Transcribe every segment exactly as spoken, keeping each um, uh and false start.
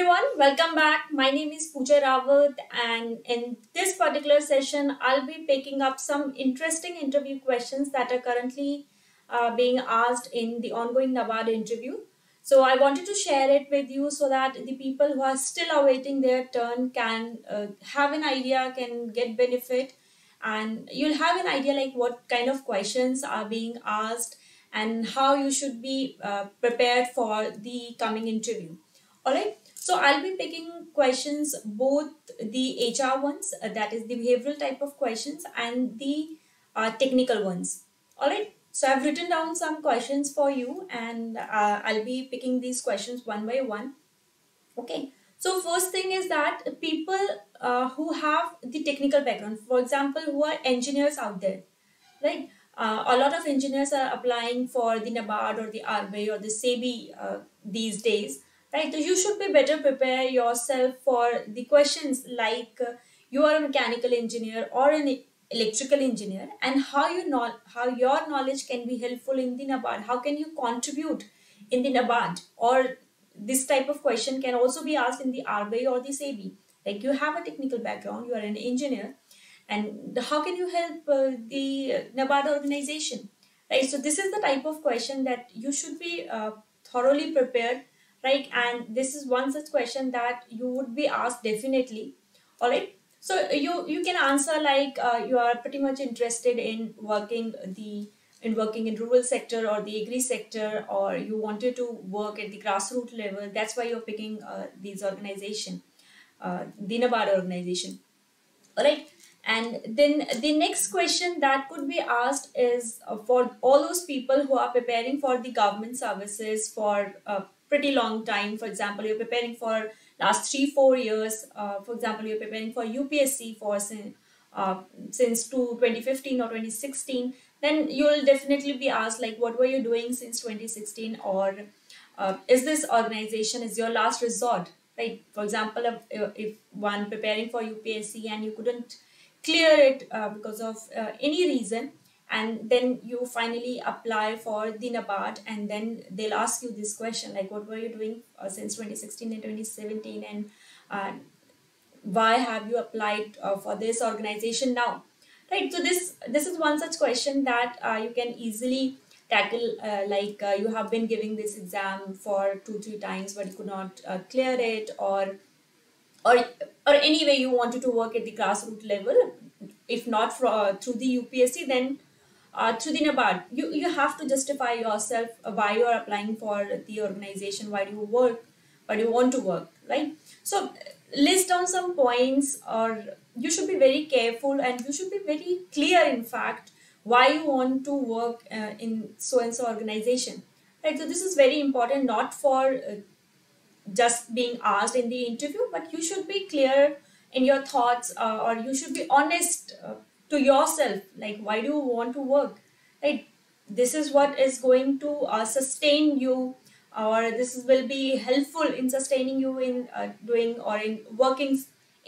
everyone, welcome back. My name is Pooja Rawat, and in this particular session, I'll be picking up some interesting interview questions that are currently uh, being asked in the ongoing NABARD interview. So I wanted to share it with you so that the people who are still awaiting their turn can uh, have an idea, can get benefit, and you'll have an idea like what kind of questions are being asked and how you should be uh, prepared for the coming interview. Alright, so I'll be picking questions, both the H R ones, uh, that is the behavioral type of questions, and the uh, technical ones. Alright, so I've written down some questions for you, and uh, I'll be picking these questions one by one. Okay, so first thing is that people uh, who have the technical background, for example, who are engineers out there, right? Uh, a lot of engineers are applying for the NABARD or the R B I or the SEBI uh, these days. Right, so you should be better prepare yourself for the questions like uh, you are a mechanical engineer or an electrical engineer, and how you know how your knowledge can be helpful in the NABARD. How can you contribute in the NABARD? Or this type of question can also be asked in the R B I or the SEBI. Like, you have a technical background, you are an engineer, and how can you help uh, the NABARD organization? Right, so this is the type of question that you should be uh, thoroughly prepared. Right, and this is one such question that you would be asked definitely. All right, so you you can answer like uh, you are pretty much interested in working the in working in rural sector or the agri sector, or you wanted to work at the grassroots level. That's why you're picking uh, these organization, uh, the NABARD organization. All right, and then the next question that could be asked is uh, for all those people who are preparing for the government services for. Uh, pretty long time. For example, you're preparing for last three, four years. Uh, for example, you're preparing for U P S C for uh, since twenty fifteen or twenty sixteen. Then you'll definitely be asked like, what were you doing since twenty sixteen? Or uh, is this organization is your last resort? Right. For example, if, if one preparing for U P S C and you couldn't clear it uh, because of uh, any reason, and then you finally apply for the NABARD, and then they'll ask you this question like, what were you doing uh, since twenty sixteen and twenty seventeen, and uh, why have you applied uh, for this organization now? Right, so this this is one such question that uh, you can easily tackle, uh, like uh, you have been giving this exam for two three times but you could not uh, clear it, or or or anyway you wanted to work at the grassroots level, if not for, uh, through the U P S C, then Uh, to the NABARD. You, you have to justify yourself why you are applying for the organization, why do you work, why do you want to work, right? So list down some points, or you should be very careful and you should be very clear, in fact, why you want to work uh, in so-and-so organization, right? So this is very important, not for uh, just being asked in the interview, but you should be clear in your thoughts, uh, or you should be honest uh, to yourself, like, why do you want to work, right? This is what is going to uh, sustain you, or this is, will be helpful in sustaining you in uh, doing or in working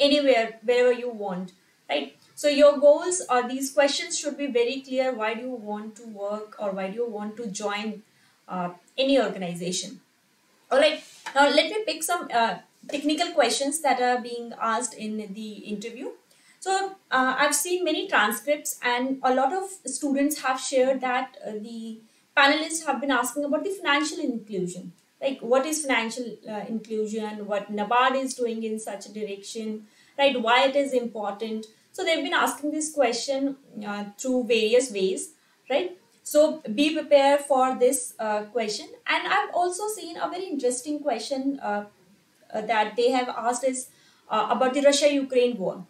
anywhere, wherever you want, right? So your goals or these questions should be very clear. Why do you want to work, or why do you want to join uh, any organization? All right, now let me pick some uh, technical questions that are being asked in the interview. So uh, I've seen many transcripts, and a lot of students have shared that uh, the panelists have been asking about the financial inclusion. Like, what is financial uh, inclusion, what NABARD is doing in such a direction, right? Why it is important. So they've been asking this question uh, through various ways, right? So be prepared for this uh, question. And I've also seen a very interesting question uh, uh, that they have asked is uh, about the Russia-Ukraine war.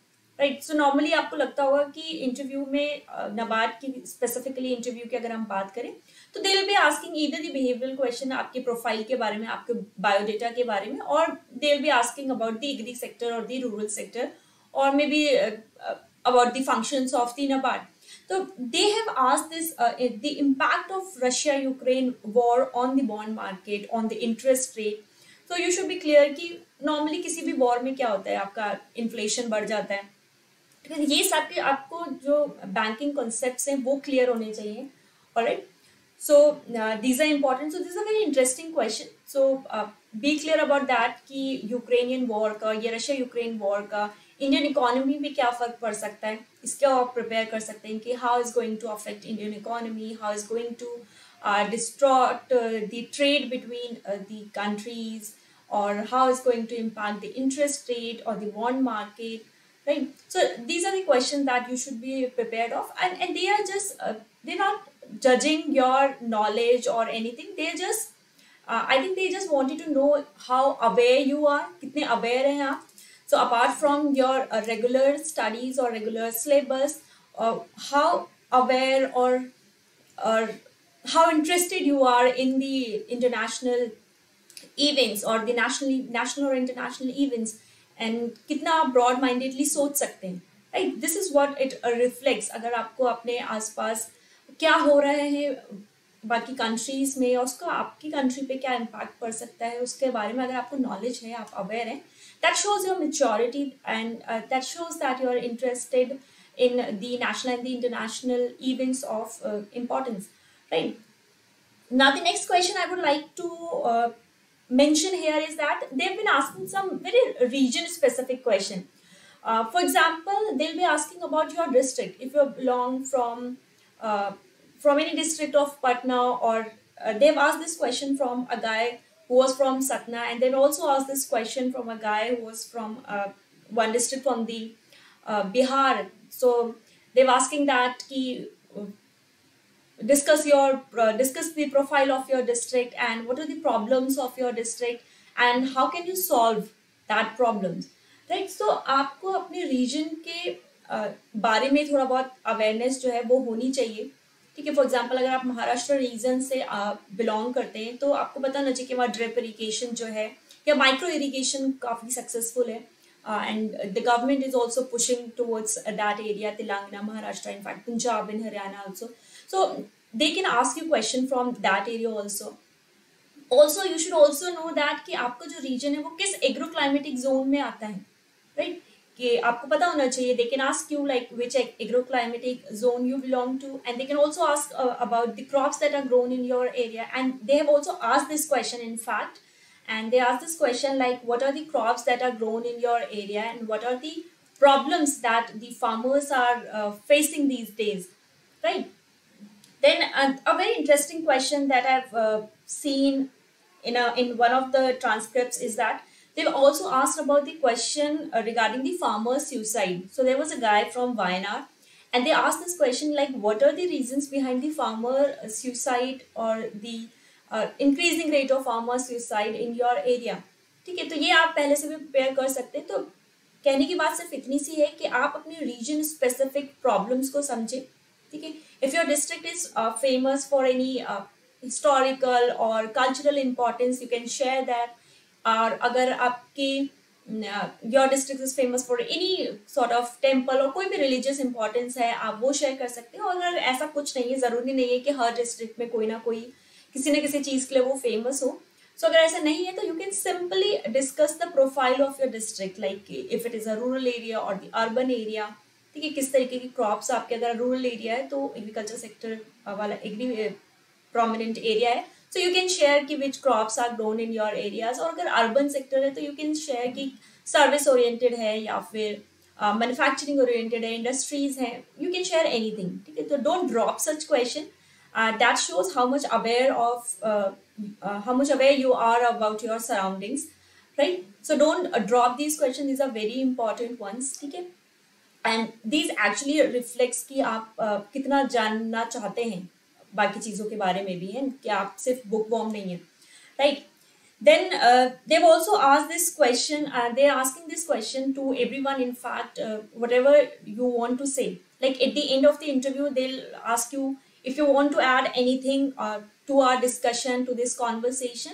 Right so normally आपको लगता होगा कि interview में NABARD की specifically interview की अगर हम बात करें तो they will be asking either the behavioural question आपके प्रोफाइल के बारे में, आपके बायोडेटा के बारे में, और they will be asking about the agri sector और द रूरल सेक्टर, और may be about the functions of the NABARD. तो they have asked this the impact of Russia Ukraine war on the bond market, on the interest rate. So you should be clear कि normally किसी भी war में क्या होता है, आपका inflation बढ़ जाता है. ये सब आपको जो बैंकिंग कॉन्सेप्ट्स हैं वो क्लियर होने चाहिए. Alright So uh, these are important. So this is a very interesting question. So uh, be clear about that कि Ukrainian war का या Russia Ukraine war का Indian economy पे क्या फर्क पड़ सकता है, इसके आप prepare कर सकते हैं कि how is going to affect Indian economy, how is going to uh, distort uh, the trade between uh, the countries, or how is going to impact the interest rate or the bond market, right? So these are the questions that you should be prepared of, and, and they are just, uh, they're not judging your knowledge or anything. They just, uh, I think they just wanted to know how aware you are, kitne aware hain aap. So apart from your uh, regular studies or regular syllabus, uh, how aware or, or how interested you are in the international events or the national, national or international events, and kitna aap broad-mindedly सोच सकते हैं, right? This is what it reflects. अगर आपको अपने आसपास क्या हो रहा है बाकी countries में और उसका आपकी country पे क्या impact पड़ सकता है, उसके बारे में अगर आपको knowledge है, आप aware हैं, that shows your maturity and uh, that shows that you are interested in the national and the international events of uh, importance, right? Now the next question I would like to uh, mention here is that they've been asking some very region specific question. Uh, for example, they'll be asking about your district. If you belong from uh, from any district of Patna, or uh, they've asked this question from a guy who was from Satna, and then also asked this question from a guy who was from uh, one district from the uh, Bihar. So they're asking that ki, discuss your uh, discuss the profile of your district and what are the problems of your district and how can you solve that problems, right? So आपको अपने region के uh, बारे में थोड़ा बहुत awareness जो है वो होनी चाहिए, ठीक है? For example, अगर आप महाराष्ट्र region से uh, belong करते हैं तो आपको पता होना चाहिए कि वहाँ drip irrigation जो है या micro irrigation काफी successful है, uh, and the government is also pushing towards uh, that area, Telangana, Maharashtra, in fact Punjab and Haryana also. So they can ask you question from that area also. Also, you should also know that कि आपका जो region है वो किस agroclimatic zone में आता है, right? कि आपको पता होना चाहिए. They can ask you like which agroclimatic zone you belong to, and they can also ask uh, about the crops that are grown in your area. And they have also asked this question, in fact, and they asked this question like what are the crops that are grown in your area and what are the problems that the farmers are uh, facing these days, right? Then uh, a very interesting question that I've uh, seen in a, in one of the transcripts is that they've also asked about the question uh, regarding the farmer suicide. So there was a guy from Wayanad, and they asked this question like what are the reasons behind the farmer suicide or the uh, increasing rate of farmer suicide in your area. ठीक है, तो ये आप पहले से भी prepare कर सकते हैं. तो कहने की बात सिर्फ इतनी सी है कि आप अपने region specific problems को समझें. If your district is uh, famous for any uh, historical or cultural importance, you can share that. Or अगर आपके uh, your district is famous for any sort of temple or कोई भी religious importance है, आप वो share कर सकते हो. अगर ऐसा कुछ नहीं है, ज़रूरी नहीं है कि हर district में कोई ना कोई किसी न किसी चीज़ के लिए वो famous हो. So अगर ऐसा नहीं है तो you can simply discuss the profile of your district, like if it is a rural area or the urban area. ठीक है, किस तरीके की क्रॉप्स आपके, अगर रूरल एरिया है तो एग्रीकल्चर सेक्टर वाला एग्री प्रोमिनेंट एरिया है, सो यू कैन शेयर कि which crops are grown in your areas. और अगर अर्बन सेक्टर है तो यू कैन शेयर कि सर्विस ओरिएंटेड है या फिर मैन्युफैक्चरिंग ओरिएंटेड है, इंडस्ट्रीज हैं, यू कैन शेयर एनीथिंग. ठीक है, तो don't drop such question. That shows how much aware of how much aware you are about your surroundings, right? So don't drop these question, these are very important ones. ठीक है, and these actually reflects कि आप uh, कितना जानना चाहते हैं बाकी चीज़ों के बारे में भी हैं, कि आप सिर्फ bookworm नहीं हैं, right? Then uh, they've also asked this question, uh, they're asking this question to everyone, in fact, uh, whatever you want to say. Like at the end of the interview, they'll ask you if you want to add anything uh, to our discussion, to this conversation.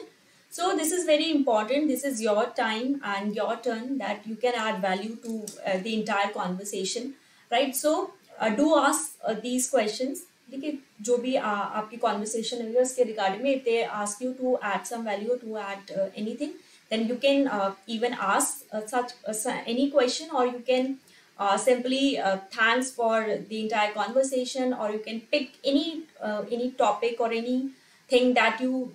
So this is very important. This is your time and your turn that you can add value to uh, the entire conversation, right? So uh, do ask uh, these questions. Okay, जो भी आपकी conversation है उसके regarding में, if they ask you to add some value, to add uh, anything, then you can uh, even ask uh, such uh, any question, or you can Uh, simply uh, thanks for the entire conversation, or you can pick any uh, any topic or any thing that you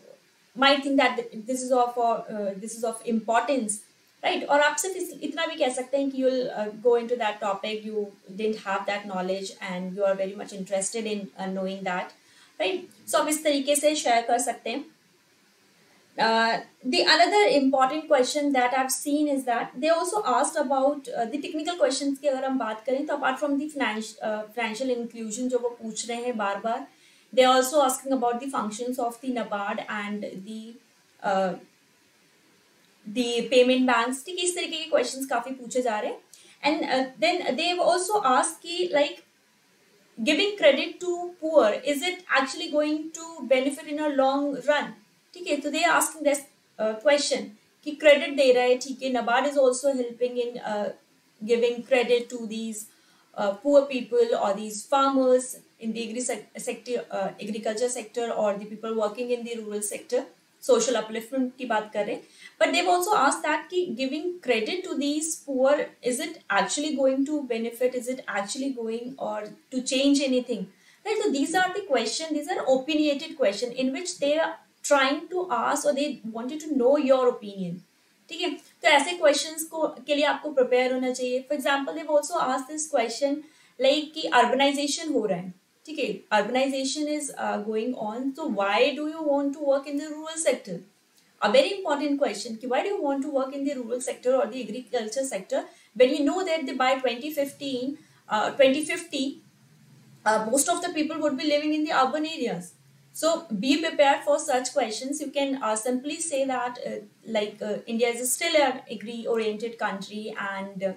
might think that this is of uh, this is of importance, right? Or आप सिर्फ इतना भी कह सकते हैं कि you'll uh, go into that topic, you didn't have that knowledge and you are very much interested in uh, knowing that, right? So आप इस तरीके से share कर सकते हैं. Uh, the another important question that I've seen is that they also asked about uh, the technical questions की अगर हम बात करें तो apart from the financial uh, financial inclusion जो वो पूछ रहे हैं बार बार, they are also asking about the functions of the NABARD and the uh, the payment banks. ठीक, इस तरीके के questions काफी पूछे जा रहे हैं. And uh, then they also asked कि like giving credit to poor, is it actually going to benefit in a long run? ठीक है, तो they are asking this uh, question कि credit दे रहा है, ठीक है, NABARD is also helping in uh, giving credit to these uh, poor people or these farmers in the agri sector, uh, agriculture sector, or the people working in the rural sector. Social upliftment की बात कर रहे, but they've also asked that कि giving credit to these poor, is it actually going to benefit? Is it actually going or to change anything? Right, so these are the question. These are opinionated question in which they are trying to ask or they wanted to know your opinion. ठीक है, तो ऐसे questions को के लिए आपको prepare होना चाहिए. For example, they've also asked this question like कि urbanization हो रहा है. ठीक है, urbanization is uh, going on. So why do you want to work in the rural sector? A very important question कि why do you want to work in the rural sector or the agriculture sector when you know that by twenty fifteen, uh, twenty fifty, uh, most of the people would be living in the urban areas. So be prepared for such questions. You can uh, simply say that uh, like uh, India is still an agri-oriented country, and uh,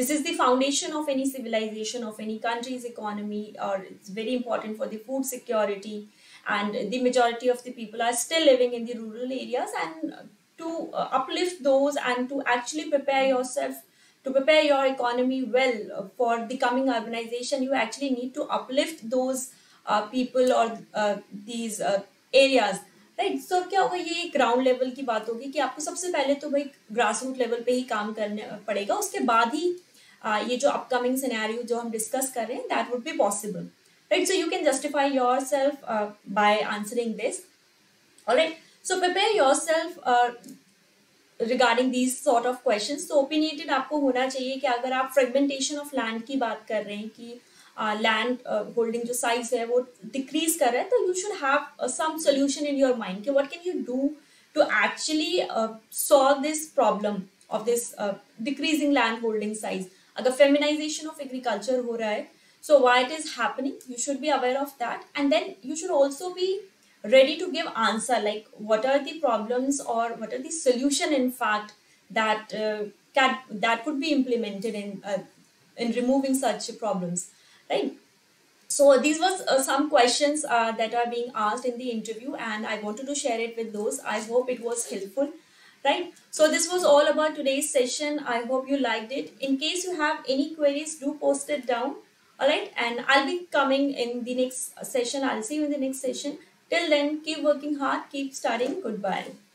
this is the foundation of any civilization, of any country's economy, or it's very important for the food security, and the majority of the people are still living in the rural areas, and to uh, uplift those and to actually prepare yourself, to prepare your economy well for the coming urbanization, you actually need to uplift those Uh, people or uh, these uh, areas, right? So क्या होगा, ये ground level की बात होगी कि आपको सबसे पहले तो भाई grassroots level पे ही काम करने पड़ेगा, उसके बाद ही uh, ये जो upcoming scenario जो हम discuss कर रहे हैं that would be possible, right? So you can justify yourself uh, by answering this. Alright, so prepare yourself uh, regarding these sort of questions. So opinionated आपको होना चाहिए कि अगर आप fragmentation of land की बात कर रहे हैं कि लैंड होल्डिंग जो साइज है वो डिक्रीज कर रहा है, तो you should have some solution in your mind कि what can you do to actually solve this problem of this decreasing land holding size. अगर फेमिनाइजेशन ऑफ एग्रीकल्चर हो रहा है, so why it is happening, you should be aware of that, and then you should also be ready to give answer like what are the problems और what are the solution in fact that that could be implemented in in removing such problems. Right. So these was uh, some questions uh, that are being asked in the interview, and I wanted to share it with those. I hope it was helpful. Right. So this was all about today's session. I hope you liked it. In case you have any queries, do post it down. All right. And I'll be coming in the next session. I'll see you in the next session. Till then, keep working hard, keep studying. Goodbye.